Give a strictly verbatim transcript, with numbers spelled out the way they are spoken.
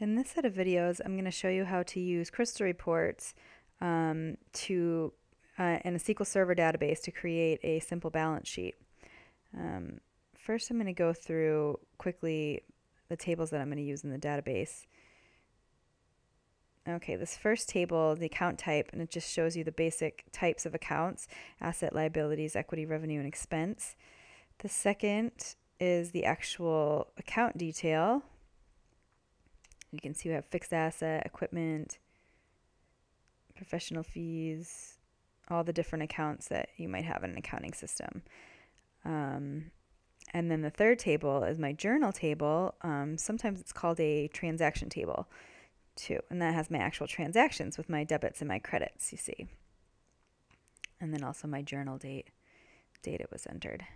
In this set of videos, I'm going to show you how to use Crystal Reports um, to uh, in a S Q L Server database to create a simple balance sheet. Um, first, I'm going to go through quickly the tables that I'm going to use in the database. Okay, this first table, the account type, and it just shows you the basic types of accounts: asset, liabilities, equity, revenue, and expense. The second is the actual account detail. You can see we have fixed asset, equipment, professional fees, all the different accounts that you might have in an accounting system. Um, and then the third table is my journal table. Um, sometimes it's called a transaction table too. And that has my actual transactions with my debits and my credits, you see. And then also my journal date, date it was entered.